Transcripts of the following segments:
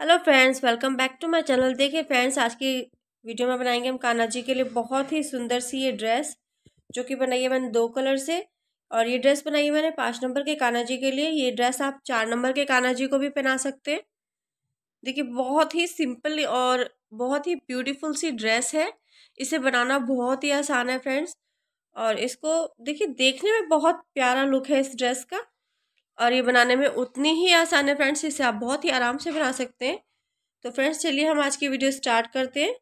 Hello friends, welcome back to my channel. देखिए friends, आज की वीडियो में बनाएंगे हम कान्हा जी के लिए बहुत ही सुंदर सी ये ड्रेस, जो कि बनाई है मैंने 2 कलर से। और ये ड्रेस बनाई है मैंने 5 नंबर के कान्हा जी के लिए। ये ड्रेस आप 4 नंबर के कान्हा जी को भी पहना सकते हैं। देखिए बहुत ही सिंपल और बहुत ही ब्यूटीफुल सी ड्रेस है। इसे बनाना बहुत ही आसान है फ्रेंड्स, और इसको देखिए देखने में बहुत प्यारा लुक है इस ड्रेस का, और ये बनाने में उतनी ही आसान है फ्रेंड्स। इसे आप बहुत ही आराम से बना सकते हैं। तो फ्रेंड्स चलिए हम आज की वीडियो स्टार्ट करते हैं।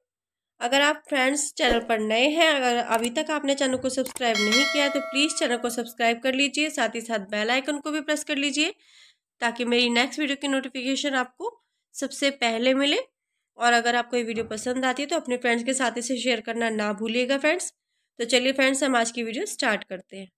अगर आप फ्रेंड्स चैनल पर नए हैं, अगर अभी तक आपने चैनल को सब्सक्राइब नहीं किया है तो प्लीज़ चैनल को सब्सक्राइब कर लीजिए, साथ ही साथ बेल आइकन को भी प्रेस कर लीजिए, ताकि मेरी नेक्स्ट वीडियो की नोटिफिकेशन आपको सबसे पहले मिले। और अगर आपको ये वीडियो पसंद आती है तो अपने फ्रेंड्स के साथ इसे शेयर करना ना भूलिएगा फ्रेंड्स। तो चलिए फ्रेंड्स हम आज की वीडियो स्टार्ट करते हैं।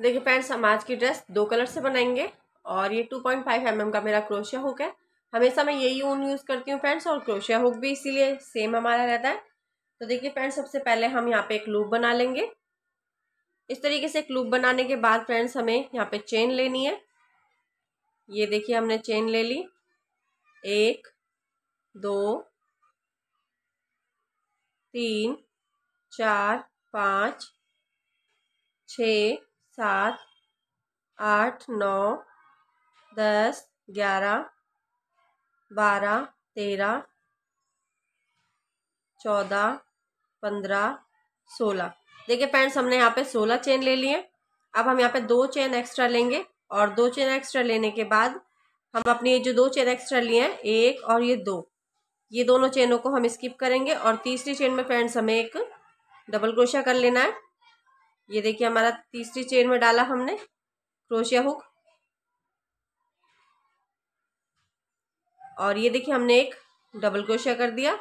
देखिए फ्रेंड्स, हम आज की ड्रेस 2 कलर से बनाएंगे, और ये 2.5 mm का मेरा क्रोशिया हुक है। हमेशा मैं यही ऊन यूज़ करती हूँ फ्रेंड्स, और क्रोशिया हुक भी इसीलिए सेम हमारा रहता है। तो देखिए फ्रेंड्स, सबसे पहले हम यहाँ पे एक लूप बना लेंगे। इस तरीके से एक लूप बनाने के बाद फ्रेंड्स हमें यहाँ पे चेन लेनी है। ये देखिए हमने चेन ले ली, 1 2 3 4 5 6 7 8 9 10 11 12 13 14 15 16। देखिए फ्रेंड्स हमने यहाँ पे 16 चेन ले लिए। अब हम यहाँ पे 2 चेन एक्स्ट्रा लेंगे, और 2 चेन एक्स्ट्रा लेने के बाद हम अपनी जो 2 चेन एक्स्ट्रा लिए हैं, 1 और ये 2, ये दोनों चेनों को हम स्किप करेंगे। और तीसरी चेन में फ्रेंड्स हमें एक डबल क्रोशिया कर लेना है। ये देखिए हमारा तीसरी चेन में डाला हमने क्रोशिया हुक, और ये देखिए हमने एक डबल क्रोशिया कर दिया।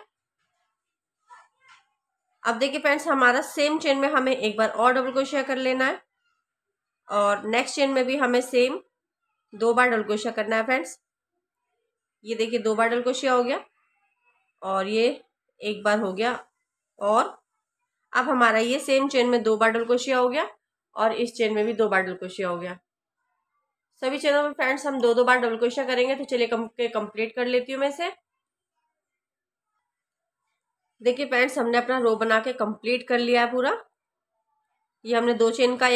अब देखिए फ्रेंड्स हमारा सेम चेन में हमें एक बार और डबल क्रोशिया कर लेना है, और नेक्स्ट चेन में भी हमें सेम 2 बार डबल क्रोशिया करना है फ्रेंड्स। ये देखिए 2 बार डबल क्रोशिया हो गया, और ये एक बार हो गया, और अब हमारा ये सेम चेन में 2 बार डबल क्रोशिया हो गया, और इस चेन में भी 2 बार डबल क्रोशिया हो गया। सभी चेनों में फ्रेंड्स हम 2-2 बार डबल क्रोशिया करेंगे। तो चलिए कंप्लीट कर लेती हूँ मैं इसे। देखिए फ्रेंड्स हमने अपना रो बना के कंप्लीट कर लिया है पूरा। ये हमने 2 चेन का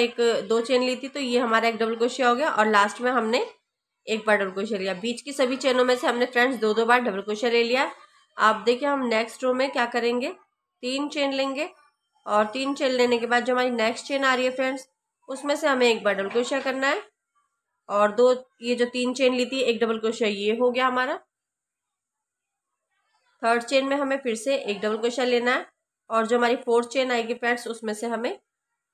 2 चेन ली थी, तो ये हमारा एक डबल क्रोशिया हो गया, और लास्ट में हमने एक बार डबल क्रोशिया लिया। बीच की सभी चेनों में से हमने फ्रेंड्स 2-2 बार डबल क्रोशिया ले लिया। अब देखिए हम नेक्स्ट रो में क्या करेंगे, 3 चेन लेंगे, और 3 चेन लेने के बाद जो हमारी नेक्स्ट चेन आ रही है फ्रेंड्स, उसमें से हमें एक बार डबल क्रोशिया करना है, और 2 ये जो 3 चेन ली थी, एक डबल क्रोशिया, ये हो गया हमारा। थर्ड चेन में हमें फिर से एक डबल क्रोशिया लेना है, और जो हमारी फोर्थ चेन आएगी फ्रेंड्स, उसमें से हमें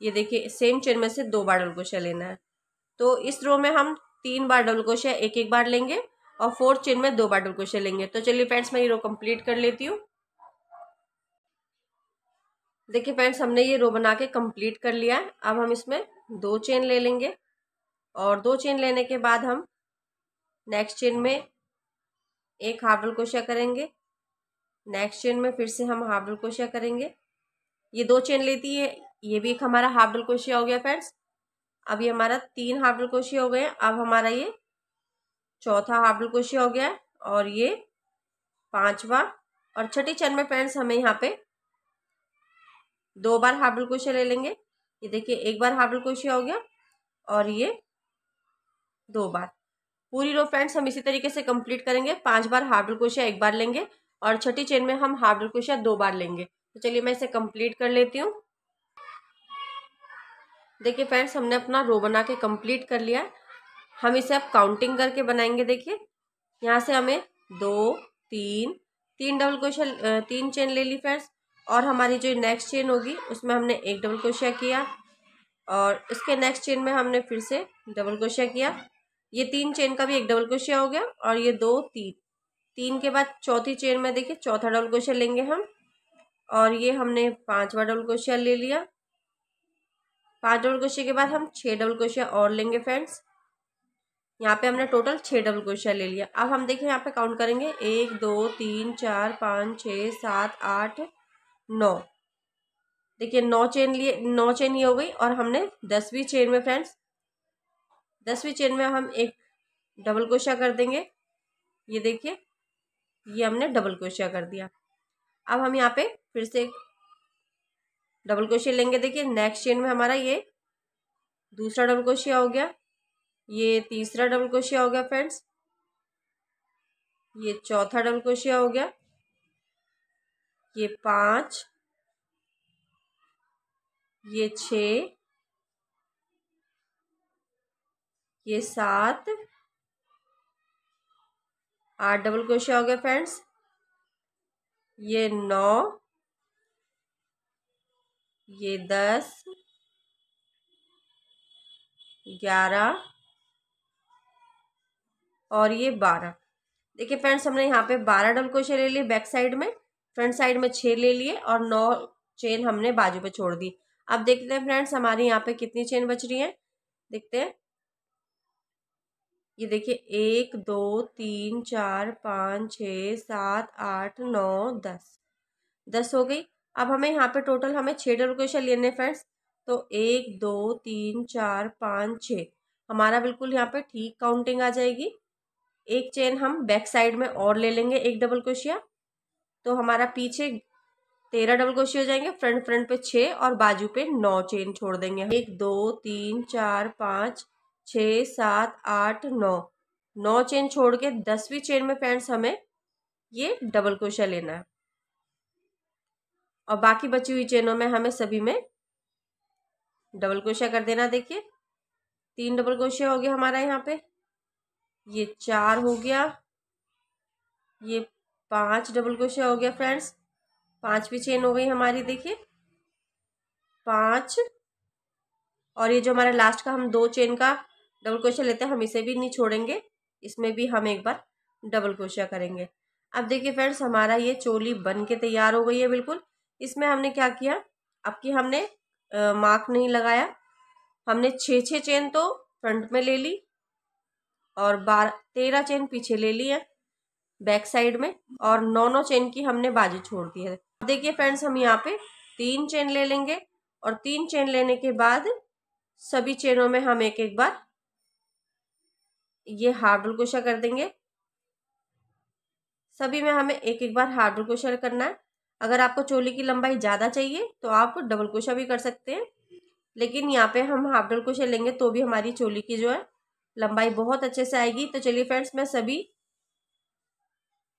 ये देखिए सेम चेन में से 2 बार डबल क्रोशिया लेना है। तो इस रो में हम 3 बार डबल क्रोशिया एक बार लेंगे, और फोर्थ चेन में 2 बार डबल क्रोशिया लेंगे। तो चलिए फ्रेंड्स मैं ये रो कंप्लीट कर लेती हूँ। देखिए फ्रेंड्स हमने ये रो बना के कंप्लीट कर लिया है। अब हम इसमें 2 चेन ले लेंगे, और 2 चेन लेने के बाद हम नेक्स्ट चेन में एक हाफ डबल क्रोशिया करेंगे, नेक्स्ट चेन में फिर से हम हाफ डबल क्रोशिया करेंगे। ये 2 चेन लेती है, ये भी एक हमारा हाफ डबल क्रोशिया हो गया फ्रेंड्स। अब ये हमारा 3 हाफ डबल क्रोशिया हो गए हैं। अब हमारा ये 4था हाफ डबल क्रोशिया हो गया है, और ये 5वां। और छठी चेन में फ्रेंड्स हमें यहाँ पे 2 बार हाफ डबल क्रोशिया ले लेंगे। ये देखिए एक बार हाफ डबल क्रोशिया हो गया, और ये 2 बार। पूरी रो फ्रेंड्स हम इसी तरीके से कंप्लीट करेंगे। 5 बार हाफ डबल क्रोशिया एक बार लेंगे, और छठी चेन में हम हाफ डबल क्रोशिया 2 बार लेंगे। तो चलिए मैं इसे कंप्लीट कर लेती हूँ। देखिए फ्रेंड्स हमने अपना रो बना के कंप्लीट कर लिया है। हम इसे अब काउंटिंग करके बनाएंगे। देखिए यहाँ से हमें 2 3 डबल क्रोशिया 3 चेन ले ली फ्रेंड्स, और हमारी जो नेक्स्ट चेन होगी उसमें हमने एक डबल क्रोशिया किया, और इसके नेक्स्ट चेन में हमने फिर से डबल क्रोशिया किया। ये 3 चेन का भी एक डबल क्रोशिया हो गया, और ये 2 3 के बाद चौथी चेन में देखिए 4था डबल क्रोशिया लेंगे हम, और ये हमने 5वां डबल क्रोशिया ले लिया। 5 डबल क्रोशिया के बाद हम 6 डबल क्रोशिया और लेंगे फ्रेंड्स। यहाँ पे हमने टोटल 6 डबल क्रोशिया ले लिया। अब हम देखिए यहाँ पे काउंट करेंगे 1 2 3 4 5 6 7 8 9। देखिए 9 चेन लिए, 9 चेन ये हो गई, और हमने 10वीं चेन में फ्रेंड्स 10वीं चेन में हम एक डबल क्रोशिया कर देंगे। ये देखिए, ये हमने डबल क्रोशिया कर दिया। अब हम यहाँ पे फिर से डबल क्रोशिया लेंगे। देखिए नेक्स्ट चेन में हमारा ये दूसरा डबल क्रोशिया हो गया, ये तीसरा डबल क्रोशिया हो गया फ्रेंड्स, ये चौथा डबल क्रोशिया हो गया, ये 5, ये 6, ये 7, 8 डबल क्रोशिया हो गया फ्रेंड्स, ये 9, ये 10, 11 और ये 12। देखिए फ्रेंड्स हमने यहाँ पे 12 डबल क्रोशिया ले लिए बैक साइड में, फ्रंट साइड में 6 ले लिए और 9 चेन हमने बाजू पे छोड़ दी। अब देखते हैं फ्रेंड्स हमारे यहाँ पे कितनी चेन बच रही है, देखते हैं। ये देखिए 1 2 3 4 5 6 7 8 9 10, 10 हो गई। अब हमें यहाँ पे टोटल हमें 6 डबल क्रोशिया लेने फ्रेंड्स, तो 1 2 3 4 5 6 हमारा बिल्कुल यहाँ पे ठीक काउंटिंग आ जाएगी। एक चेन हम बैक साइड में और ले लेंगे एक डबल क्रोशिया, तो हमारा पीछे 13 डबल क्रोशिया हो जाएंगे, फ्रंट पे 6 और बाजू पे 9 चेन छोड़ देंगे। 1 2 3 4 5 6 7 8 9 चेन छोड़ के 10वीं चेन में फ्रेंड्स हमें ये डबल क्रोशिया लेना है और बाकी बची हुई चेनों में हमें सभी में डबल क्रोशिया कर देना। देखिए 3 डबल क्रोशिया हो गया हमारा यहाँ पे, ये 4 हो गया, ये 5 डबल क्रोशिया हो गया फ्रेंड्स, 5वीं चेन हो गई हमारी। देखिए 5 और ये जो हमारा लास्ट का हम 2 चेन का डबल क्रोशिया लेते हैं हम इसे भी नहीं छोड़ेंगे, इसमें भी हम एक बार डबल क्रोशिया करेंगे। अब देखिए फ्रेंड्स हमारा ये चोली बन के तैयार हो गई है बिल्कुल। इसमें हमने क्या किया, अब कि हमने मार्क नहीं लगाया, हमने 6 चेन तो फ्रंट में ले ली और 13 चेन पीछे ले ली है बैक साइड में और 9 चेन की हमने बाजू छोड़ दी है। देखिए फ्रेंड्स हम यहाँ पे 3 चेन ले लेंगे और 3 चेन लेने के बाद सभी चेनों में हम एक एक बार ये हाफ डबल क्रोशिया कर देंगे। सभी में हमें एक एक बार हाफ डबल क्रोशिया करना है। अगर आपको चोली की लंबाई ज़्यादा चाहिए तो आप डबल क्रोशिया भी कर सकते हैं, लेकिन यहाँ पे हम हाफ डबल क्रोशिया लेंगे तो भी हमारी चोली की जो है लंबाई बहुत अच्छे से आएगी। तो चलिए फ्रेंड्स मैं सभी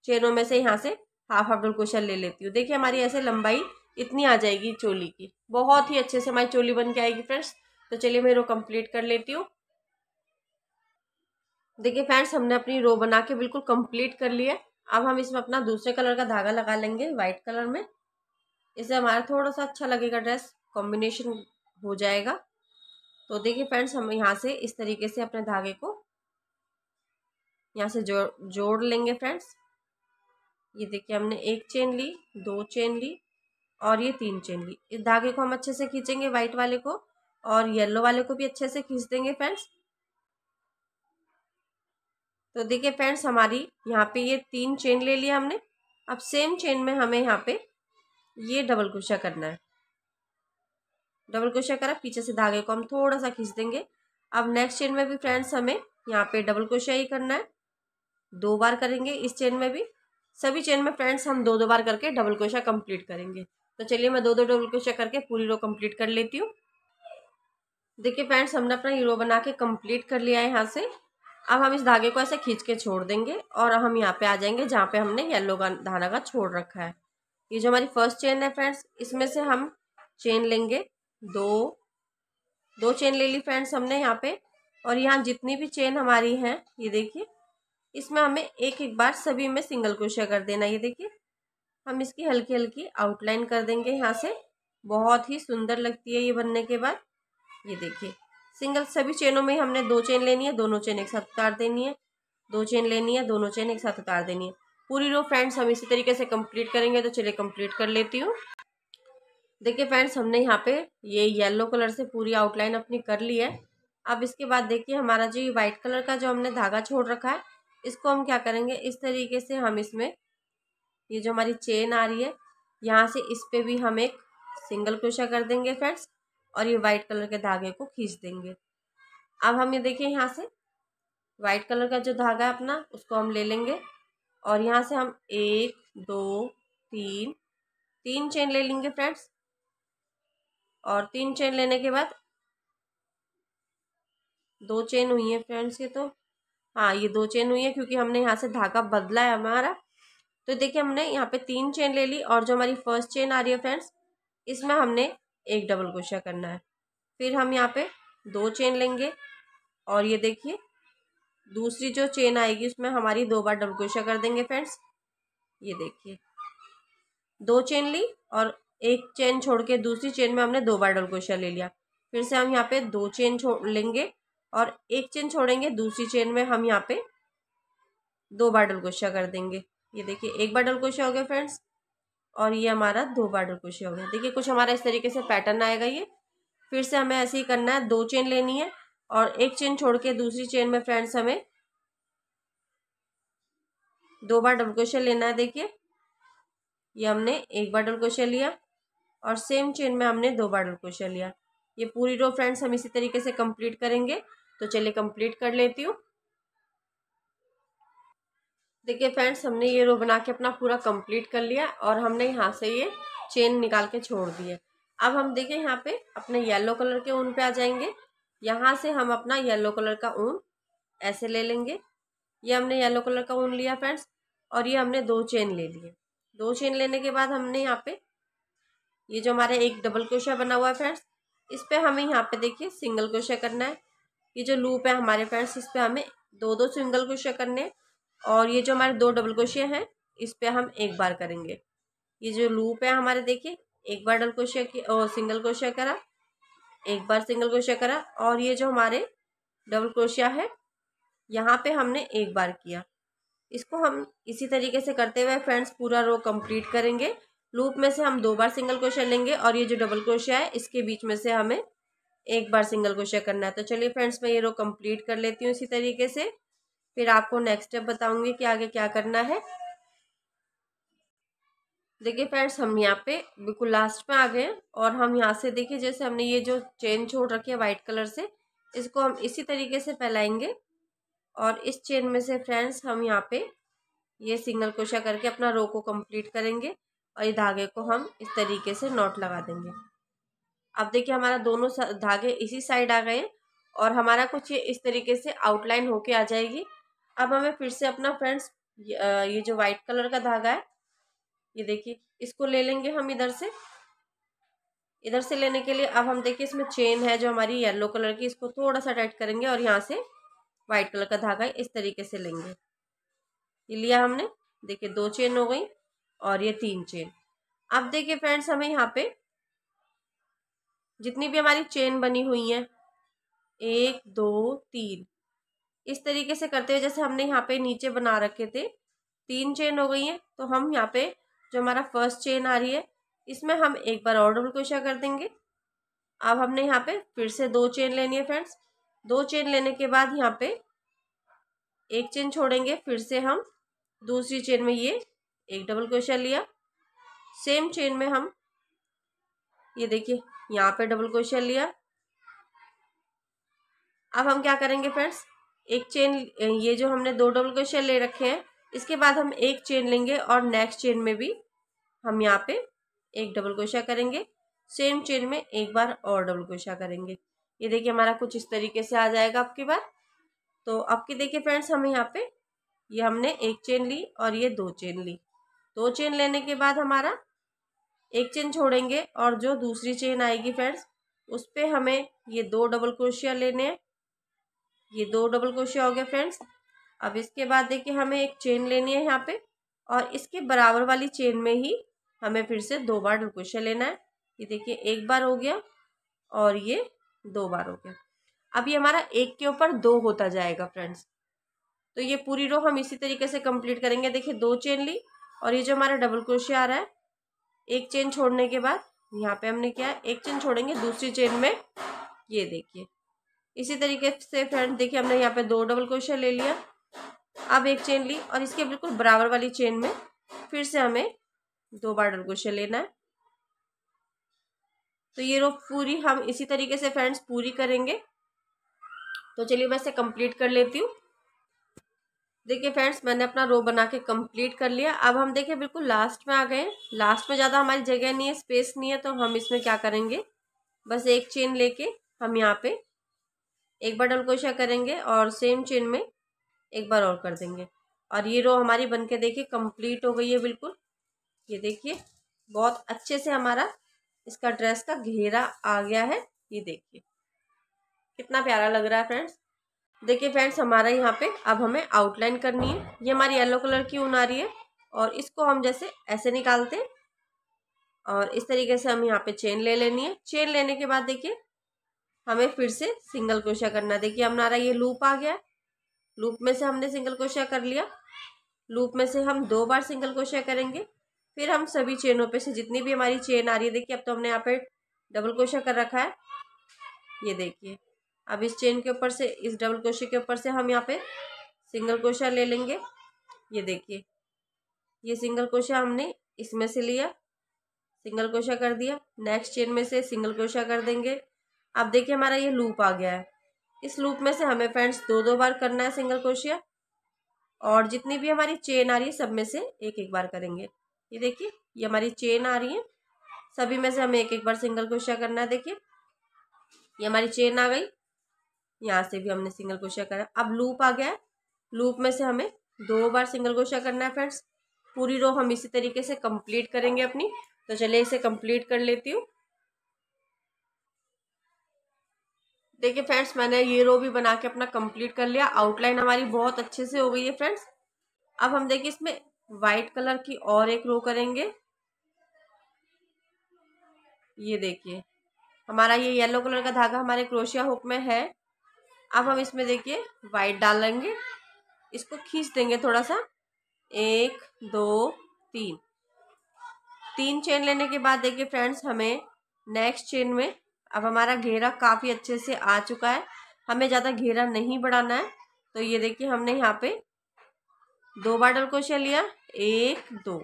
चेनों में से यहाँ से हाफ डबल क्रोशिया ले लेती हूँ। देखिए हमारी ऐसे लंबाई इतनी आ जाएगी चोली की, बहुत ही अच्छे से हमारी चोली बन के आएगी फ्रेंड्स। तो चलिए मैं रो कंप्लीट कर लेती हूँ। देखिए फ्रेंड्स हमने अपनी रो बना के बिल्कुल कंप्लीट कर लिया। अब हम इसमें अपना दूसरे कलर का धागा लगा लेंगे वाइट कलर में, इससे हमारा थोड़ा सा अच्छा लगेगा, ड्रेस कॉम्बिनेशन हो जाएगा। तो देखिए फ्रेंड्स हम यहाँ से इस तरीके से अपने धागे को यहाँ से जोड़ लेंगे फ्रेंड्स। ये देखिए हमने 1 चेन ली, 2 चेन ली और ये 3 चेन ली। इस धागे को हम अच्छे से खींचेंगे वाइट वाले को और येलो वाले को भी अच्छे से खींच देंगे फ्रेंड्स। तो देखिए फ्रेंड्स हमारी यहाँ पे ये 3 चेन ले लिया हमने। अब सेम चेन में हमें यहाँ पे ये डबल क्रोशिया करना है। डबल क्रोशिया करा, पीछे से धागे को हम थोड़ा सा खींच देंगे। अब नेक्स्ट चेन में भी फ्रेंड्स हमें यहाँ पे डबल क्रोशिया ही करना है, 2 बार करेंगे। इस चेन में भी, सभी चेन में फ्रेंड्स हम 2-2 बार करके डबल क्रोशिया कंप्लीट करेंगे। तो चलिए मैं 2-2 डबल क्रोशिया करके पूरी रो कंप्लीट कर लेती हूँ। देखिए फ्रेंड्स हमने अपना रो बना के कंप्लीट कर लिया है यहाँ से। अब हम इस धागे को ऐसे खींच के छोड़ देंगे और हम यहाँ पे आ जाएंगे जहाँ पे हमने येलो का धागा छोड़ रखा है। ये जो हमारी फर्स्ट चेन है फ्रेंड्स, इसमें से हम चेन लेंगे, 2 चेन ले ली फ्रेंड्स हमने यहाँ पे। और यहाँ जितनी भी चेन हमारी है ये देखिए, इसमें हमें एक एक बार सभी में सिंगल क्रोशिया कर देना। ये देखिए हम इसकी हल्की हल्की आउटलाइन कर देंगे यहाँ से, बहुत ही सुंदर लगती है ये बनने के बाद। ये देखिए सिंगल सभी चेनों में हमने 2 चेन लेनी है, दोनों चेन एक साथ उतार देनी है, 2 चेन लेनी है, दोनों चेन एक साथ उतार देनी है। पूरी रो फ्रेंड्स हम इसी तरीके से कंप्लीट करेंगे। तो चलिए कंप्लीट कर लेती हूँ। देखिए फ्रेंड्स हमने यहाँ पे ये येलो कलर से पूरी आउटलाइन अपनी कर ली है। अब इसके बाद देखिए हमारा जो ये वाइट कलर का जो हमने धागा छोड़ रखा है, इसको हम क्या करेंगे, इस तरीके से हम इसमें ये जो हमारी चेन आ रही है यहाँ से इस पर भी हम एक सिंगल क्रोशिया कर देंगे फ्रेंड्स और ये वाइट कलर के धागे को खींच देंगे। अब हम ये देखिए यहाँ से वाइट कलर का जो धागा है अपना उसको हम ले लेंगे और यहाँ से हम 1 2 3 चेन ले लेंगे फ्रेंड्स। और 3 चेन लेने के बाद 2 चेन हुई है फ्रेंड्स ये तो, हाँ ये 2 चेन हुई है क्योंकि हमने यहाँ से धागा बदला है हमारा। तो देखिए हमने यहाँ पे 3 चेन ले ली और जो हमारी फर्स्ट चेन आ रही है फ्रेंड्स इसमें हमने एक डबल क्रोशिया करना है। फिर हम यहाँ पे 2 चेन लेंगे और ये देखिए दूसरी जो चेन आएगी उसमें हमारी 2 बार डबल क्रोशिया कर देंगे फ्रेंड्स। ये देखिए 2 चेन ली और एक चेन छोड़ के दूसरी चेन में हमने 2 बार डबल क्रोशिया ले लिया। फिर से हम यहाँ पे 2 चेन छोड़ लेंगे और एक चेन छोड़ेंगे, दूसरी चेन में हम यहाँ पे 2 बार डबल क्रोशिया कर देंगे। ये देखिए 1 बार डबल क्रोशिया हो गया फ्रेंड्स और ये हमारा 2 बार डबल क्रोशिया हो गया। देखिए कुछ हमारा इस तरीके से पैटर्न आएगा ये। फिर से हमें ऐसे ही करना है, 2 चेन लेनी है और एक चेन छोड़ के दूसरी चेन में फ्रेंड्स हमें 2 बार डबल क्रोशिया लेना है। देखिए ये हमने 1 बार डबल क्रोशिया लिया और सेम चेन में हमने 2 बार डबल क्रोशिया लिया। ये पूरी रो फ्रेंड्स हम इसी तरीके से कंप्लीट करेंगे। तो चलिए कंप्लीट कर लेती हूँ। देखिए फ्रेंड्स हमने ये रो बना के अपना पूरा कंप्लीट कर लिया और हमने यहाँ से ये चेन निकाल के छोड़ दी है। अब हम देखिए यहाँ पे अपने येलो कलर के ऊन पे आ जाएंगे। यहाँ से हम अपना येलो कलर का ऊन ऐसे ले लेंगे। ये हमने येलो कलर का ऊन लिया फ्रेंड्स और ये हमने 2 चेन ले लिए। 2 चेन लेने के बाद हमने यहाँ पे ये जो हमारा एक डबल क्रोशिया बना हुआ है फ्रेंड्स इस पर हमें यहाँ पे देखिए सिंगल क्रोशिया करना है। ये जो लूप है हमारे फ्रेंड्स इस पर हमें 2 सिंगल क्रोशिया करने हैं और ये जो हमारे 2 डबल क्रोशिया हैं इस पर हम 1 बार करेंगे। ये जो लूप है हमारे देखिए 1 बार डबल क्रोशिया की सिंगल क्रोशिया करा, 1 बार सिंगल क्रोशिया करा और ये जो हमारे डबल क्रोशिया है यहाँ पे हमने 1 बार किया। इसको हम इसी तरीके से करते हुए फ्रेंड्स पूरा रो कंप्लीट करेंगे। लूप में से हम 2 बार सिंगल क्रोशिया लेंगे और ये जो डबल क्रोशिया है इसके बीच में से हमें 1 बार सिंगल क्रोशिया करना है। तो चलिए फ्रेंड्स मैं ये रो कंप्लीट कर लेती हूँ इसी तरीके से, फिर आपको नेक्स्ट स्टेप बताऊंगी कि आगे क्या करना है। देखिए फ्रेंड्स हम यहाँ पे बिल्कुल लास्ट में आ गए और हम यहाँ से देखिए जैसे हमने ये जो चेन छोड़ रखी है वाइट कलर से इसको हम इसी तरीके से फैलाएंगे और इस चेन में से फ्रेंड्स हम यहाँ पे ये सिंगल क्रोशिया करके अपना रो को कंप्लीट करेंगे और ये धागे को हम इस तरीके से नॉट लगा देंगे। अब देखिए हमारा दोनों धागे इसी साइड आ गए और हमारा कुछ ये इस तरीके से आउटलाइन होके आ जाएगी। अब हमें फिर से अपना फ्रेंड्स ये जो वाइट कलर का धागा है ये देखिए इसको ले लेंगे हम इधर से। इधर से लेने के लिए अब हम देखिए इसमें चेन है जो हमारी येलो कलर की, इसको थोड़ा सा टाइट करेंगे और यहाँ से वाइट कलर का धागा इस तरीके से लेंगे। ये लिया हमने, देखिए 2 चेन हो गई और ये 3 चेन। अब देखिए फ्रेंड्स हमें यहाँ पे जितनी भी हमारी चेन बनी हुई है 1 2 3 इस तरीके से करते हुए जैसे हमने यहाँ पे नीचे बना रखे थे 3 चेन हो गई हैं। तो हम यहाँ पे जो हमारा फर्स्ट चेन आ रही है इसमें हम 1 बार और डबल क्रोशिया कर देंगे। अब हमने यहाँ पे फिर से 2 चेन लेनी है फ्रेंड्स। 2 चेन लेने के बाद यहाँ पे 1 चेन छोड़ेंगे, फिर से हम दूसरी चेन में ये 1 डबल क्रोशिया लिया, सेम चेन में हम ये देखिए यहाँ पे डबल क्रोशिया लिया। अब हम क्या करेंगे फ्रेंड्स, एक चेन ये जो हमने 2 डबल क्रोशिया ले रखे हैं इसके बाद हम 1 चेन लेंगे और नेक्स्ट चेन में भी हम यहाँ पे 1 डबल क्रोशिया करेंगे, सेम चेन में 1 बार और डबल क्रोशिया करेंगे। ये देखिए हमारा कुछ इस तरीके से आ जाएगा आपकी बार। तो आपकी देखिए फ्रेंड्स हमें यहाँ पे ये हमने 1 चेन ली और ये 2 चेन ली। 2 चेन लेने के बाद हमारा 1 चेन छोड़ेंगे और जो दूसरी चेन आएगी फ्रेंड्स उस पर हमें ये 2 डबल क्रोशिया लेने हैं। ये 2 डबल क्रोशिया हो गया फ्रेंड्स। अब इसके बाद देखिए हमें 1 चेन लेनी है यहाँ पे और इसके बराबर वाली चेन में ही हमें फिर से 2 बार डबल क्रोशिया लेना है। ये देखिए 1 बार हो गया और ये 2 बार हो गया। अब ये हमारा 1 के ऊपर 2 होता जाएगा फ्रेंड्स। तो ये पूरी रो हम इसी तरीके से कंप्लीट करेंगे। देखिए 2 चेन ली और ये जो हमारा डबल क्रोशिया आ रहा है 1 चेन छोड़ने के बाद यहाँ पे हमने क्या है 1 चेन छोड़ेंगे, दूसरी चेन में ये देखिए इसी तरीके से फ्रेंड्स। देखिए हमने यहाँ पे 2 डबल क्रोशिया ले लिया। अब 1 चेन ली और इसके बिल्कुल बराबर वाली चेन में फिर से हमें 2 बार डबल क्रोशिया लेना है। तो ये रो पूरी हम इसी तरीके से फ्रेंड्स पूरी करेंगे। तो चलिए मैं इसे कंप्लीट कर लेती हूँ। देखिए फ्रेंड्स, मैंने अपना रो बना के कंप्लीट कर लिया। अब हम देखिए बिल्कुल लास्ट में आ गए। लास्ट में ज़्यादा हमारी जगह नहीं है, स्पेस नहीं है, तो हम इसमें क्या करेंगे, बस एक चेन लेके हम यहाँ पे एक बार डबल क्रोशिया करेंगे और सेम चेन में एक बार और कर देंगे। और ये रो हमारी बन के देखिए कंप्लीट हो गई है बिल्कुल। ये देखिए बहुत अच्छे से हमारा इसका ड्रेस का घेरा आ गया है। ये देखिए कितना प्यारा लग रहा है फ्रेंड्स। देखिए फ्रेंड्स, हमारा यहाँ पे अब हमें आउटलाइन करनी है। ये हमारी येलो कलर की ऊन आ रही है और इसको हम जैसे ऐसे निकालते हैं और इस तरीके से हम यहाँ पे चेन ले लेनी है। चेन लेने के बाद देखिए हमें फिर से सिंगल क्रोशिया करना है। देखिए हमारा ये लूप आ गया। लूप में से हमने सिंगल क्रोशिया कर लिया। लूप में से हम दो बार सिंगल क्रोशिया करेंगे। फिर हम सभी चेनों पे से जितनी भी हमारी चेन आ रही है, देखिए अब तो हमने यहाँ पे डबल क्रोशिया कर रखा है। ये देखिए अब इस चेन के ऊपर से, इस डबल क्रोशिया के ऊपर से हम यहाँ पे सिंगल क्रोशिया ले लेंगे। ये देखिए ये सिंगल क्रोशिया हमने इसमें से लिया, सिंगल क्रोशिया कर दिया। नेक्स्ट चेन में से सिंगल क्रोशिया कर देंगे। अब देखिए हमारा ये लूप आ गया है। इस लूप में से हमें फ्रेंड्स दो दो बार करना है सिंगल क्रोशिया और जितनी भी हमारी चेन आ रही है सब में से एक एक बार करेंगे। ये देखिए ये हमारी चेन आ रही है, सभी में से हमें एक एक बार सिंगल क्रोशिया करना है। देखिए ये हमारी चेन आ गई, यहाँ से भी हमने सिंगल क्रोशिया करा। अब लूप आ गया है, लूप में से हमें दो बार सिंगल क्रोशिया करना है। फ्रेंड्स पूरी रो हम इसी तरीके से कंप्लीट करेंगे अपनी। तो चलिए इसे कंप्लीट कर लेती हूँ। देखिए फ्रेंड्स, मैंने ये रो भी बना के अपना कंप्लीट कर लिया। आउटलाइन हमारी बहुत अच्छे से हो गई है फ्रेंड्स। अब हम देखिए इसमें वाइट कलर की और एक रो करेंगे। ये देखिए हमारा ये येलो कलर का धागा हमारे क्रोशिया हुक में है। अब हम इसमें देखिए वाइट डालेंगे, इसको खींच देंगे थोड़ा सा। एक दो तीन, तीन चेन लेने के बाद देखिए फ्रेंड्स हमें नेक्स्ट चेन में अब हमारा घेरा काफ़ी अच्छे से आ चुका है। हमें ज़्यादा घेरा नहीं बढ़ाना है। तो ये देखिए हमने यहाँ पे दो बार डबल क्रोशिया लिया, एक दो।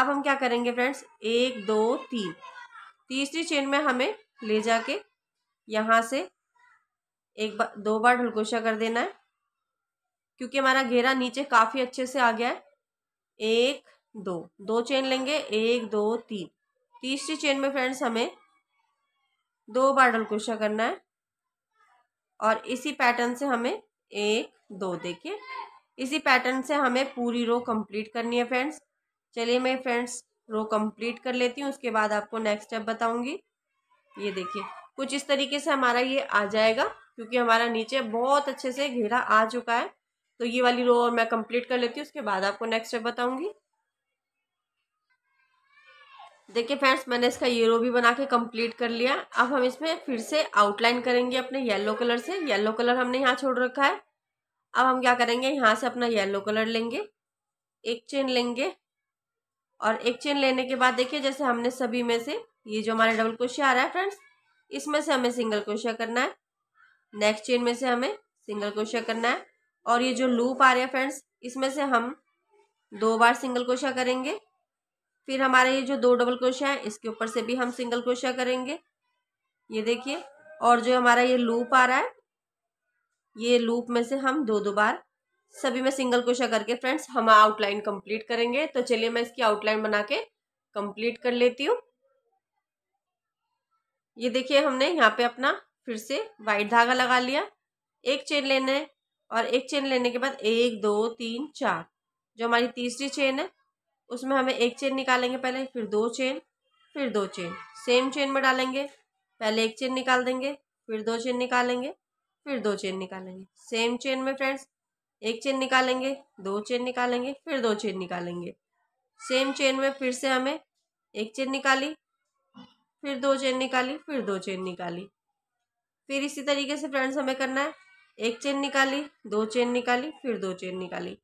अब हम क्या करेंगे फ्रेंड्स, एक दो तीन, तीसरी चेन में हमें ले जाके यहाँ से एक बार दो बार डबल क्रोशिया कर देना है क्योंकि हमारा घेरा नीचे काफ़ी अच्छे से आ गया है। एक दो, दो चेन लेंगे, एक दो तीन। तीसरी चेन में फ्रेंड्स हमें दो बार डबल क्रोशिया करना है और इसी पैटर्न से हमें एक दो, देखिए इसी पैटर्न से हमें पूरी रो कंप्लीट करनी है फ्रेंड्स। चलिए मैं फ्रेंड्स रो कंप्लीट कर लेती हूँ, उसके बाद आपको नेक्स्ट स्टेप बताऊँगी। ये देखिए कुछ इस तरीके से हमारा ये आ जाएगा क्योंकि हमारा नीचे बहुत अच्छे से घेरा आ चुका है। तो ये वाली रो और मैं कंप्लीट कर लेती हूँ, उसके बाद आपको नेक्स्ट स्टेप बताऊँगी। देखिए फ्रेंड्स, मैंने इसका ये रो भी बना के कंप्लीट कर लिया। अब हम इसमें फिर से आउटलाइन करेंगे अपने येलो कलर से। येलो कलर हमने यहाँ छोड़ रखा है। अब हम क्या करेंगे, यहाँ से अपना येलो कलर लेंगे, एक चेन लेंगे और एक चेन लेने के बाद देखिए जैसे हमने सभी में से ये जो हमारा डबल क्रोशिया आ रहा है फ्रेंड्स, इसमें से हमें सिंगल क्रोशिया करना है। नेक्स्ट चेन में से हमें सिंगल क्रोशिया करना है और ये जो लूप आ रहा है फ्रेंड्स, इसमें से हम दो बार सिंगल क्रोशिया करेंगे। फिर हमारे ये जो दो डबल क्रोशिया है, इसके ऊपर से भी हम सिंगल क्रोशिया करेंगे। ये देखिए और जो हमारा ये लूप आ रहा है, ये लूप में से हम दो दो बार सभी में सिंगल क्रोशिया करके फ्रेंड्स हम आउटलाइन कंप्लीट करेंगे। तो चलिए मैं इसकी आउटलाइन बना के कंप्लीट कर लेती हूँ। ये देखिए हमने यहाँ पे अपना फिर से वाइट धागा लगा लिया, एक चेन लेने और एक चेन लेने के बाद एक दो तीन चार, जो हमारी तीसरी चेन है उसमें हमें एक चेन निकालेंगे पहले, फिर दो चेन, फिर दो चेन सेम चेन में डालेंगे। पहले एक चेन निकाल देंगे, फिर दो चेन निकालेंगे, फिर दो चेन निकालेंगे सेम चेन में फ्रेंड्स। एक चेन निकालेंगे, दो चेन निकालेंगे, फिर दो चेन निकालेंगे सेम चेन में। फिर से हमें एक चेन निकाली, फिर दो चेन निकाली, फिर दो चेन निकाली। फिर इसी तरीके से फ्रेंड्स हमें करना है, एक चेन निकाली, दो चेन निकाली, फिर दो चेन निकाली।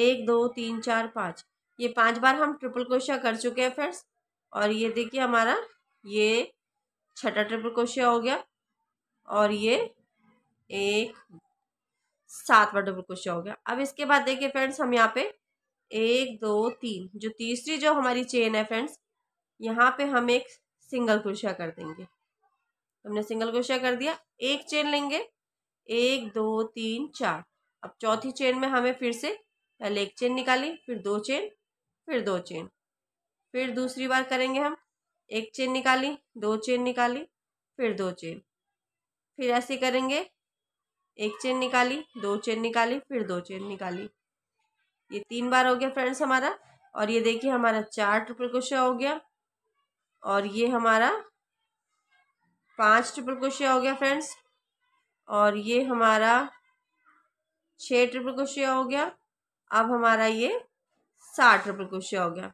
एक दो तीन चार पाँच, ये पांच बार हम ट्रिपल क्रोशिया कर चुके हैं फ्रेंड्स। और ये देखिए हमारा ये छठा ट्रिपल क्रोशिया हो गया और ये एक सातवां डबल क्रोशिया हो गया। अब इसके बाद देखिए फ्रेंड्स हम यहाँ पे एक दो तीन, जो तीसरी जो हमारी चेन है फ्रेंड्स, यहाँ पे हम एक सिंगल क्रोशिया कर देंगे। हमने सिंगल क्रोशिया कर दिया, एक चेन लेंगे, एक दो तीन चार। अब चौथी चेन में हमें फिर से पहले एक चेन निकाली, फिर दो चेन, फिर दो चेन, फिर दूसरी बार करेंगे हम। एक चेन निकाली, दो चेन निकाली, फिर दो चेन, फिर ऐसे करेंगे। एक चेन निकाली, दो चेन निकाली, फिर दो चेन निकाली। ये तीन बार हो गया फ्रेंड्स हमारा। और ये देखिए हमारा चार ट्रिपल क्रोशिया हो गया और ये हमारा 5 ट्रिपल क्रोशिया हो गया फ्रेंड्स। और ये हमारा 6 ट्रिपल क्रोशिया हो गया। अब हमारा ये 7 ट्रिपल क्रोशिया हो गया।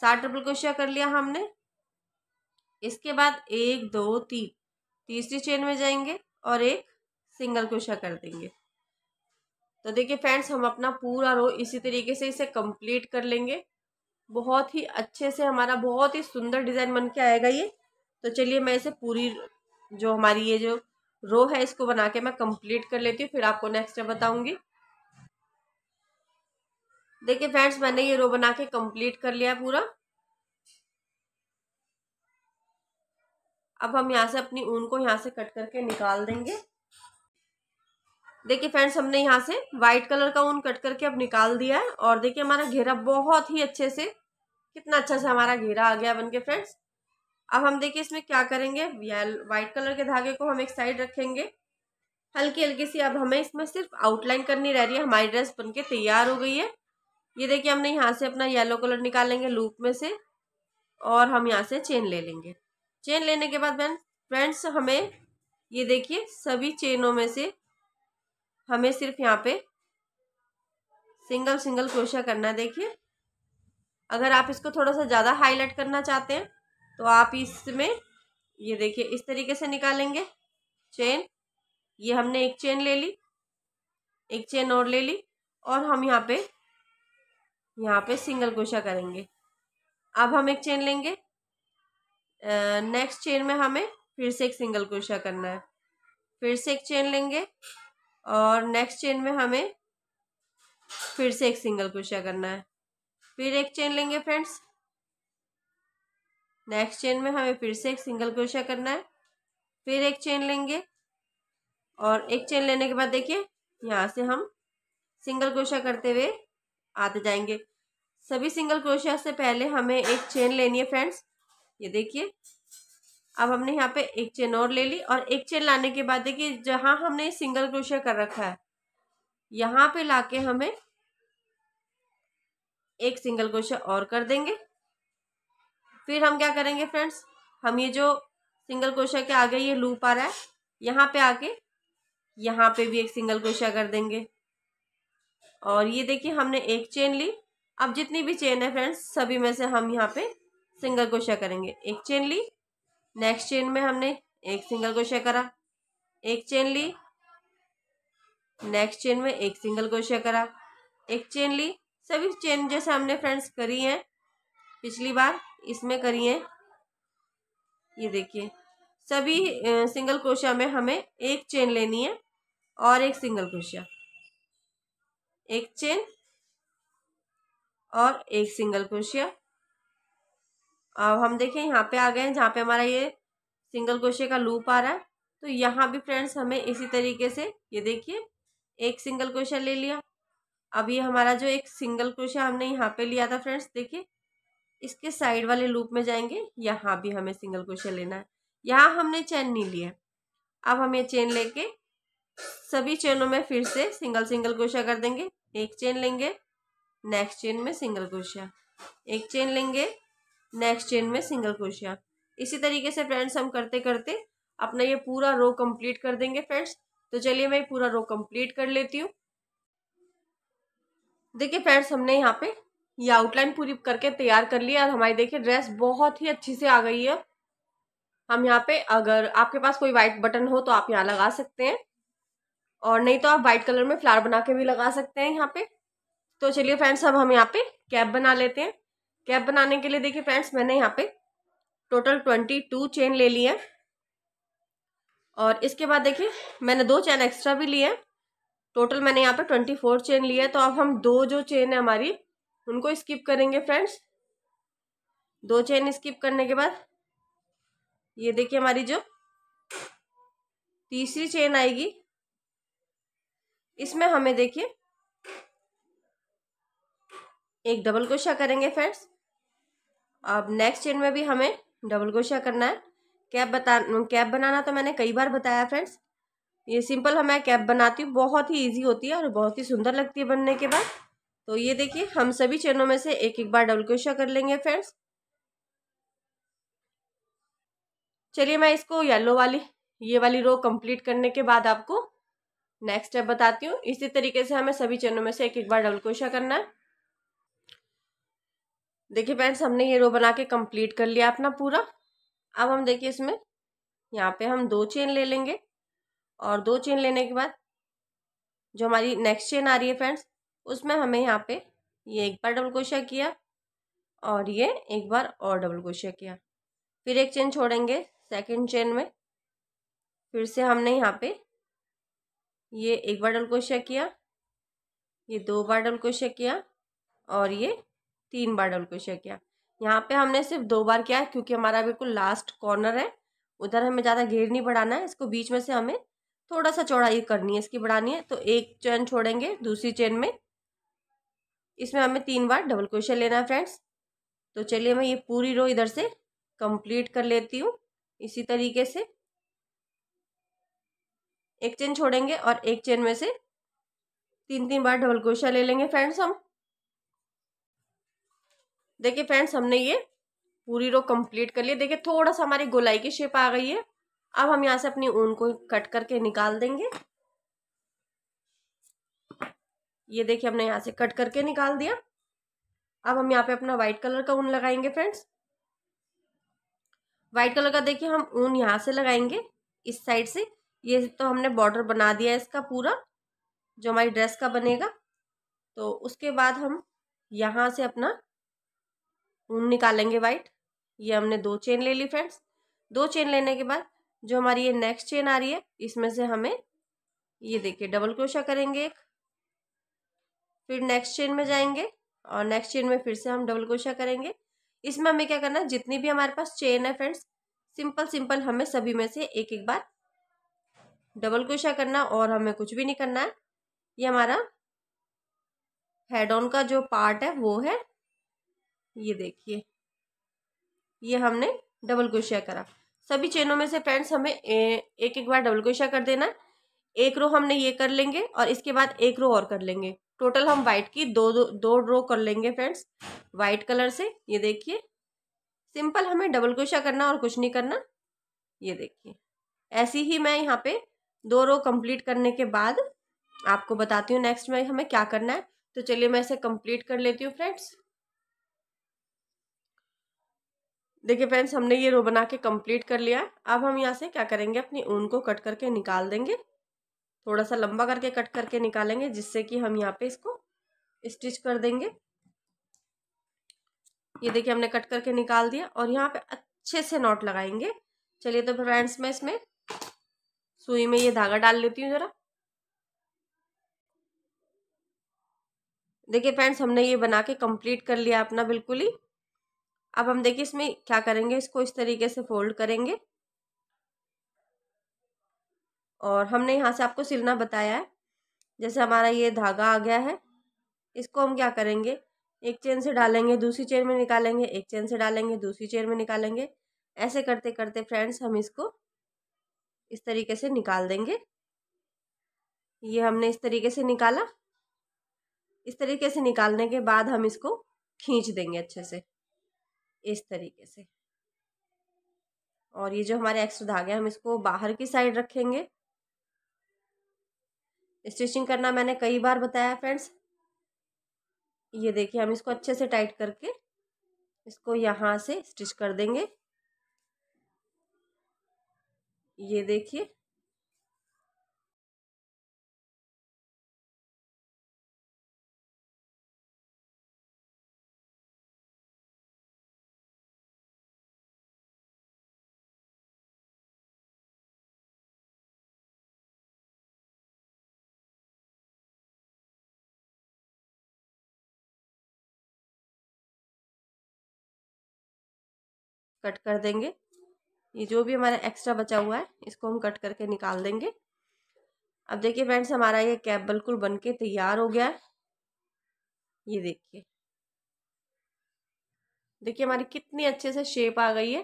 7 ट्रिपल क्रोशिया कर लिया हमने। इसके बाद एक दो तीन, तीसरी चेन में जाएंगे और एक सिंगल क्रोशिया कर देंगे। तो देखिए फ्रेंड्स हम अपना पूरा रो इसी तरीके से इसे कंप्लीट कर लेंगे। बहुत ही अच्छे से हमारा बहुत ही सुंदर डिज़ाइन बन के आएगा ये। तो चलिए मैं इसे पूरी जो हमारी ये जो रो है इसको बना के मैं कंप्लीट कर लेती हूँ, फिर आपको नेक्स्ट बताऊँगी। देखिए फ्रेंड्स मैंने ये रो बना के कंप्लीट कर लिया पूरा। अब हम यहाँ से अपनी ऊन को यहाँ से कट करके निकाल देंगे। देखिए फ्रेंड्स हमने यहाँ से वाइट कलर का ऊन कट करके अब निकाल दिया है। और देखिए हमारा घेरा बहुत ही अच्छे से, कितना अच्छा से हमारा घेरा आ गया बनके फ्रेंड्स। अब हम देखिए इसमें क्या करेंगे, वाइट कलर के धागे को हम एक साइड रखेंगे हल्की हल्की सी। अब हमें इसमें सिर्फ आउटलाइन करनी रह रही है। हमारी ड्रेस बन के तैयार हो गई है। ये देखिए हमने यहाँ से अपना येलो कलर निकालेंगे लूप में से और हम यहाँ से चेन ले लेंगे। चेन लेने के बाद फ्रेंड्स हमें ये देखिए सभी चेनों में से हमें सिर्फ यहाँ पे सिंगल सिंगल क्रोशिया करना है। देखिए अगर आप इसको थोड़ा सा ज़्यादा हाईलाइट करना चाहते हैं तो आप इसमें ये देखिए इस तरीके से निकालेंगे चेन। ये हमने एक चेन ले ली, एक चेन और ले ली और हम यहाँ पे सिंगल क्रोशिया करेंगे। अब हम एक चेन लेंगे, नेक्स्ट चेन में हमें फिर से एक सिंगल क्रोशिया करना है। फिर से एक चेन लेंगे और नेक्स्ट चेन में हमें फिर से एक सिंगल क्रोशिया करना है। फिर एक चेन लेंगे फ्रेंड्स, नेक्स्ट चेन में हमें फिर से एक सिंगल क्रोशिया करना है। फिर एक चेन लेंगे और एक चेन लेने के बाद देखिए यहाँ से हम सिंगल क्रोशिया करते हुए आते जाएंगे। सभी सिंगल क्रोशिया से पहले हमें एक चेन लेनी है फ्रेंड्स। ये देखिए अब हमने यहाँ पे एक चेन और ले ली और एक चेन लाने के बाद देखिए जहाँ हमने सिंगल क्रोशिया कर रखा है यहाँ पे लाके हमें एक सिंगल क्रोशिया और कर देंगे। फिर हम क्या करेंगे फ्रेंड्स, हम ये जो सिंगल क्रोशिया के आगे ये लूप आ रहा है यहाँ पे आके यहाँ पे भी एक सिंगल क्रोशिया कर देंगे। और ये देखिए हमने एक चेन ली। अब जितनी भी चेन है फ्रेंड्स सभी में से हम यहाँ पे सिंगल क्रोशिया करेंगे। एक चेन ली, नेक्स्ट चेन में हमने एक सिंगल क्रोशिया करा, एक चेन ली, नेक्स्ट चेन में एक सिंगल क्रोशिया करा, एक चेन ली। सभी चेन जैसे हमने फ्रेंड्स करी हैं पिछली बार इसमें करी हैं। ये देखिए सभी सिंगल क्रोशिया में हमें एक चेन लेनी है और एक सिंगल क्रोशिया, एक चेन और एक सिंगल क्रोशिया। अब हम देखें यहाँ पे आ गए हैं जहाँ पे हमारा ये सिंगल क्रोशिया का लूप आ रहा है। तो यहाँ भी फ्रेंड्स हमें इसी तरीके से ये देखिए एक सिंगल क्रोशिया ले लिया। अब ये हमारा जो एक सिंगल क्रोशिया हमने यहाँ पे लिया था फ्रेंड्स देखिए इसके साइड वाले लूप में जाएंगे, यहाँ भी हमें सिंगल क्रोशिया लेना है। यहाँ हमने चेन नहीं लिया। अब हम ये चेन लेके सभी चेनों में फिर से सिंगल सिंगल क्रोशिया कर देंगे। एक चेन लेंगे, नेक्स्ट चेन में सिंगल क्रोशिया, एक चेन लेंगे, नेक्स्ट चेन में सिंगल क्रोशिया। इसी तरीके से फ्रेंड्स हम करते करते अपना ये पूरा रो कंप्लीट कर देंगे फ्रेंड्स। तो चलिए मैं पूरा रो कंप्लीट कर लेती हूँ। देखिए फ्रेंड्स हमने यहाँ पे ये आउटलाइन पूरी करके तैयार कर ली और हमारी देखिए ड्रेस बहुत ही अच्छी से आ गई है। हम यहाँ पे अगर आपके पास कोई वाइट बटन हो तो आप यहाँ लगा सकते हैं और नहीं तो आप वाइट कलर में फ्लावर बना के भी लगा सकते हैं यहाँ पे। तो चलिए फ्रेंड्स अब हम यहाँ पे कैप बना लेते हैं। कैप बनाने के लिए देखिए फ्रेंड्स मैंने यहाँ पे टोटल 22 चेन ले ली है और इसके बाद देखिए मैंने 2 चेन एक्स्ट्रा भी ली है। टोटल मैंने यहाँ पे 24 चेन ली है। तो अब हम 2 जो चेन है हमारी उनको स्किप करेंगे फ्रेंड्स। 2 चेन स्किप करने के बाद ये देखिए हमारी जो तीसरी चेन आएगी इसमें हमें देखिए एक डबल क्रोशिया करेंगे फ्रेंड्स। अब नेक्स्ट चेन में भी हमें डबल क्रोशिया करना है। कैप बनाना तो मैंने कई बार बताया फ्रेंड्स, ये सिंपल हमें कैप बनाती हूँ, बहुत ही इजी होती है और बहुत ही सुंदर लगती है बनने के बाद। तो ये देखिए हम सभी चेनों में से एक एक बार डबल क्रोशिया कर लेंगे फ्रेंड्स। चलिए मैं इसको येलो वाली ये वाली रो कंप्लीट करने के बाद आपको नेक्स्ट स्टेप बताती हूँ। इसी तरीके से हमें सभी चेनों में से एक एक बार डबल क्रोशिया करना है। देखिए फ्रेंड्स हमने ये रो बना के कंप्लीट कर लिया अपना पूरा। अब हम देखिए इसमें यहाँ पे हम दो चेन ले लेंगे और दो चेन लेने के बाद जो हमारी नेक्स्ट चेन आ रही है फ्रेंड्स उसमें हमें यहाँ पे ये एक बार डबल क्रोशिया किया और ये एक बार और डबल क्रोशिया किया, फिर एक चेन छोड़ेंगे सेकंड चेन में, फिर से हमने यहाँ पे ये एक बार डबल क्रोशिया किया, ये दो बार डबल क्रोशिया किया और ये तीन बार डबल क्रोशिया किया। यहाँ पे हमने सिर्फ दो बार किया क्योंकि हमारा बिल्कुल लास्ट कॉर्नर है, उधर हमें ज़्यादा घेर नहीं बढ़ाना है, इसको बीच में से हमें थोड़ा सा चौड़ाई करनी है, इसकी बढ़ानी है। तो एक चेन छोड़ेंगे दूसरी चेन में, इसमें हमें तीन बार डबल क्रोशिया लेना है फ्रेंड्स। तो चलिए मैं ये पूरी रो इधर से कंप्लीट कर लेती हूँ। इसी तरीके से एक चेन छोड़ेंगे और एक चेन में से तीन तीन बार डबल क्रोशिया ले लेंगे फ्रेंड्स हम। देखिए फ्रेंड्स हमने ये पूरी रो कंप्लीट कर ली। देखिए थोड़ा सा हमारी गोलाई की शेप आ गई है। अब हम यहाँ से अपनी ऊन को कट करके निकाल देंगे। ये देखिए हमने यहाँ से कट करके निकाल दिया। अब हम यहाँ पे अपना व्हाइट कलर का ऊन लगाएंगे फ्रेंड्स। व्हाइट कलर का देखिए हम ऊन यहाँ से लगाएंगे इस साइड से। ये तो हमने बॉर्डर बना दिया है इसका पूरा जो हमारी ड्रेस का बनेगा। तो उसके बाद हम यहाँ से अपना ऊन निकालेंगे वाइट। ये हमने दो चेन ले ली फ्रेंड्स। दो चेन लेने के बाद जो हमारी ये नेक्स्ट चेन आ रही है इसमें से हमें ये देखिए डबल क्रोशिया करेंगे एक, फिर नेक्स्ट चेन में जाएंगे और नेक्स्ट चेन में फिर से हम डबल क्रोशिया करेंगे। इसमें हमें क्या करना है, जितनी भी हमारे पास चेन है फ्रेंड्स सिंपल सिंपल हमें सभी में से एक एक बार डबल क्रोशिया करना और हमें कुछ भी नहीं करना है। ये हमारा हेड ऑन का जो पार्ट है वो है, ये देखिए ये हमने डबल क्रोशिया करा। सभी चेनों में से फ्रेंड्स हमें एक एक बार डबल क्रोशिया कर देना। एक रो हमने ये कर लेंगे और इसके बाद एक रो और कर लेंगे। टोटल हम वाइट की दो रो कर लेंगे फ्रेंड्स वाइट कलर से। ये देखिए सिंपल हमें डबल क्रोशिया करना और कुछ नहीं करना। ये देखिए ऐसी ही मैं यहाँ पे दो रो कंप्लीट करने के बाद आपको बताती हूँ नेक्स्ट में हमें क्या करना है। तो चलिए मैं इसे कंप्लीट कर लेती हूँ फ्रेंड्स। देखिए फ्रेंड्स हमने ये रो बना के कंप्लीट कर लिया है। अब हम यहाँ से क्या करेंगे, अपनी ऊन को कट करके निकाल देंगे। थोड़ा सा लंबा करके कट करके निकालेंगे जिससे कि हम यहाँ पे इसको स्टिच कर देंगे। ये देखिए हमने कट करके निकाल दिया और यहाँ पे अच्छे से नॉट लगाएंगे। चलिए तो फ्रेंड्स मैं इसमें सुई में ये धागा डाल लेती हूँ ज़रा। देखिए फ्रेंड्स हमने ये बना के कंप्लीट कर लिया अपना बिल्कुल ही। अब हम देखिए इसमें क्या करेंगे, इसको इस तरीके से फोल्ड करेंगे और हमने यहाँ से आपको सिलना बताया है। जैसे हमारा ये धागा आ गया है, इसको हम क्या करेंगे, एक चेन से डालेंगे दूसरी चेन में निकालेंगे, एक चेन से डालेंगे दूसरी चेन में निकालेंगे। ऐसे करते करते फ्रेंड्स हम इसको इस तरीके से निकाल देंगे। ये हमने इस तरीके से निकाला। इस तरीके से निकालने के बाद हम इसको खींच देंगे अच्छे से इस तरीके से। और ये जो हमारे एक्स्ट्रा धागे हैं हम इसको बाहर की साइड रखेंगे। स्टिचिंग करना मैंने कई बार बताया फ्रेंड्स। ये देखिए हम इसको अच्छे से टाइट करके इसको यहाँ से स्टिच कर देंगे। ये देखिए कट कर देंगे। ये जो भी हमारा एक्स्ट्रा बचा हुआ है इसको हम कट करके निकाल देंगे। अब देखिए फ्रेंड्स हमारा ये कैप बिल्कुल बनके तैयार हो गया है। ये देखिए देखिए हमारी कितनी अच्छे से शेप आ गई है।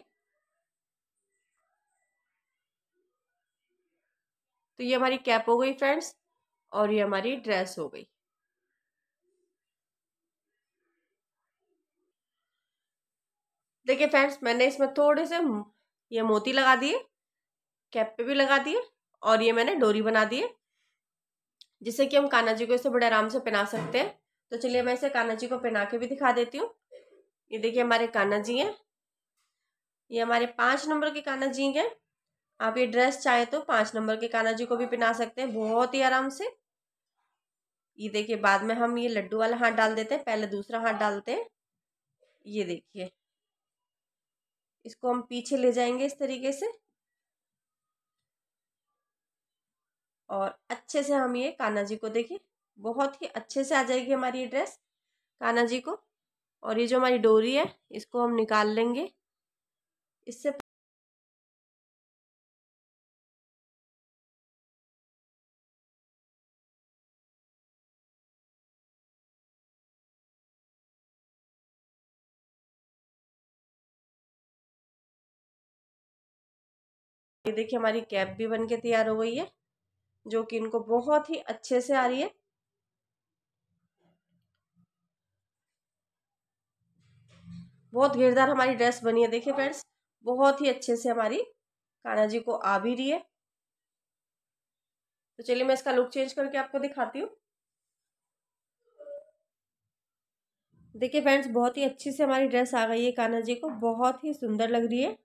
तो ये हमारी कैप हो गई फ्रेंड्स और ये हमारी ड्रेस हो गई। देखिए फ्रेंड्स मैंने इसमें थोड़े से ये मोती लगा दिए, कैप पे भी लगा दिए और ये मैंने डोरी बना दी है जिससे कि हम कान्हा जी को इसे बड़े आराम से पहना सकते हैं। तो चलिए मैं इसे कान्हा जी को पहना के भी दिखा देती हूँ। ये देखिए हमारे कान्हा जी हैं, ये हमारे 5 नंबर के कान्हा जी हैं। आप ये ड्रेस चाहे तो 5 नंबर के कान्हा जी को भी पहना सकते हैं बहुत ही आराम से। ये देखिए बाद में हम ये लड्डू वाला हाथ डाल देते हैं, पहले दूसरा हाथ डालते हैं। ये देखिए इसको हम पीछे ले जाएंगे इस तरीके से और अच्छे से हम ये कान्हा जी को देखिए बहुत ही अच्छे से आ जाएगी हमारी ये ड्रेस कान्हा जी को। और ये जो हमारी डोरी है इसको हम निकाल लेंगे, इससे ये देखिए हमारी कैप भी बनके तैयार हो गई है जो कि इनको बहुत ही अच्छे से आ रही है। बहुत घेरदार हमारी ड्रेस बनी है। देखिए फ्रेंड्स बहुत ही अच्छे से हमारी कान्हा जी को आ भी रही है। तो चलिए मैं इसका लुक चेंज करके आपको दिखाती हूँ। देखिए फ्रेंड्स बहुत ही अच्छे से हमारी ड्रेस आ गई है कान्हा जी को, बहुत ही सुंदर लग रही है।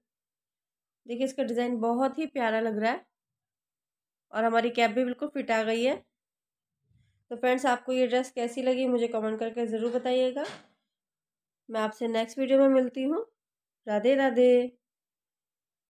देखिए इसका डिज़ाइन बहुत ही प्यारा लग रहा है और हमारी कैप भी बिल्कुल फिट आ गई है। तो फ्रेंड्स आपको ये ड्रेस कैसी लगी मुझे कमेंट करके ज़रूर बताइएगा। मैं आपसे नेक्स्ट वीडियो में मिलती हूँ। राधे राधे।